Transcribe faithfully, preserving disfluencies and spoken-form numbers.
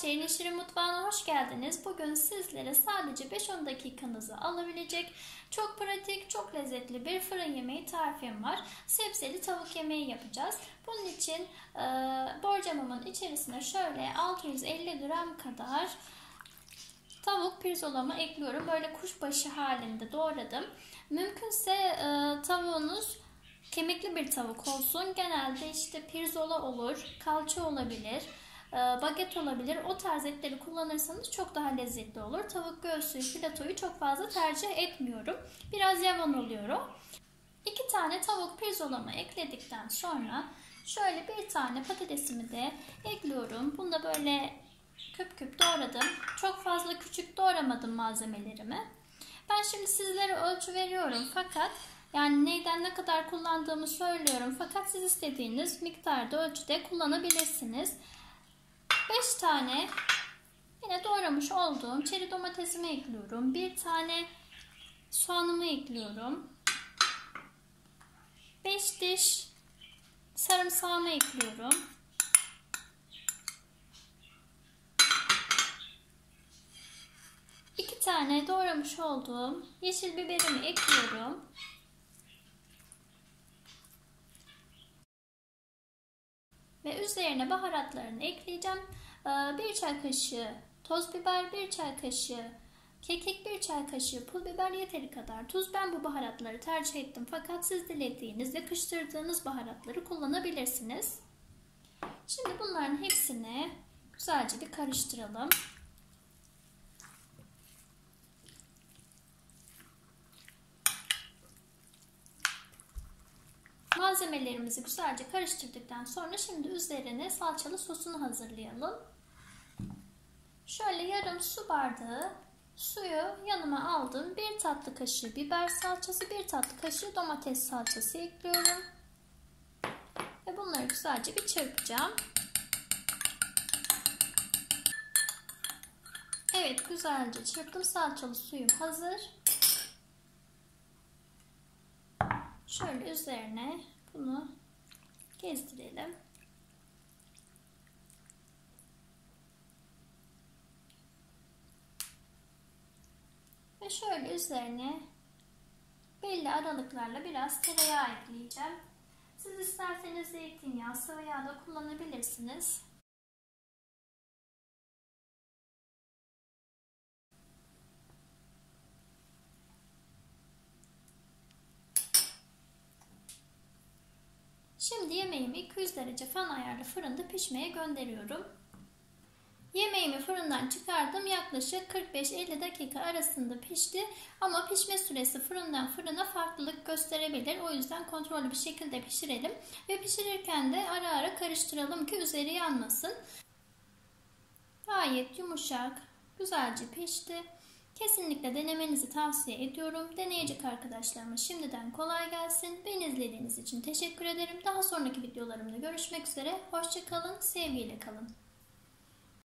Şeri'nin Şirin Mutfağı'na hoş geldiniz. Bugün sizlere sadece beş on dakikanızı alabilecek çok pratik, çok lezzetli bir fırın yemeği tarifim var. Sebzeli tavuk yemeği yapacağız. Bunun için e, borcamımın içerisine şöyle altı yüz elli gram kadar tavuk pirzolamı ekliyorum. Böyle kuşbaşı halinde doğradım. Mümkünse e, tavuğunuz kemikli bir tavuk olsun. Genelde işte pirzola olur, kalça olabilir, baget olabilir. O tarz etleri kullanırsanız çok daha lezzetli olur. Tavuk göğsü, filetoyu çok fazla tercih etmiyorum. Biraz yavan oluyor. İki tane tavuk pirzolamı ekledikten sonra şöyle bir tane patatesimi de ekliyorum. Bunu da böyle küp küp doğradım. Çok fazla küçük doğramadım malzemelerimi. Ben şimdi sizlere ölçü veriyorum fakat yani neyden ne kadar kullandığımı söylüyorum. Fakat siz istediğiniz miktarda ölçüde kullanabilirsiniz. beş tane yine doğramış olduğum çeri domatesimi ekliyorum. bir tane soğanımı ekliyorum. beş diş sarımsağımı ekliyorum. iki tane doğramış olduğum yeşil biberimi ekliyorum. Ve üzerine baharatlarını ekleyeceğim. bir çay kaşığı toz biber, bir çay kaşığı kekik, bir çay kaşığı pul biber, yeteri kadar tuz. Ben bu baharatları tercih ettim fakat siz dilediğiniz ve yakıştırdığınız baharatları kullanabilirsiniz. Şimdi bunların hepsini güzelce bir karıştıralım. Malzemelerimizi güzelce karıştırdıktan sonra şimdi üzerine salçalı sosunu hazırlayalım. Şöyle yarım su bardağı suyu yanıma aldım. bir tatlı kaşığı biber salçası, bir tatlı kaşığı domates salçası ekliyorum. Ve bunları güzelce bir çırpacağım. Evet, güzelce çırptım. Salçalı suyum hazır. Şöyle üzerine bunu gezdirelim. Ve şöyle üzerine belli aralıklarla biraz tereyağı ekleyeceğim. Siz isterseniz zeytinyağı, sıvı yağ da kullanabilirsiniz. Şimdi yemeğimi iki yüz derece fan ayarlı fırında pişmeye gönderiyorum. Yemeğimi fırından çıkardım. Yaklaşık kırk beş elli dakika arasında pişti. Ama pişme süresi fırından fırına farklılık gösterebilir. O yüzden kontrollü bir şekilde pişirelim. Ve pişirirken de ara ara karıştıralım ki üzeri yanmasın. Gayet yumuşak, güzelce pişti. Kesinlikle denemenizi tavsiye ediyorum. Deneyecek arkadaşlarıma şimdiden kolay gelsin. Beni izlediğiniz için teşekkür ederim. Daha sonraki videolarımda görüşmek üzere. Hoşça kalın, sevgiyle kalın.